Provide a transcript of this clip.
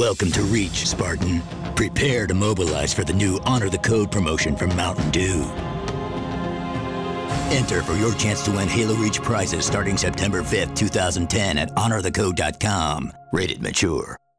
Welcome to Reach, Spartan. Prepare to mobilize for the new Honor the Code promotion from Mountain Dew. Enter for your chance to win Halo Reach prizes starting September 5th, 2010 at honorthecode.com. Rated mature.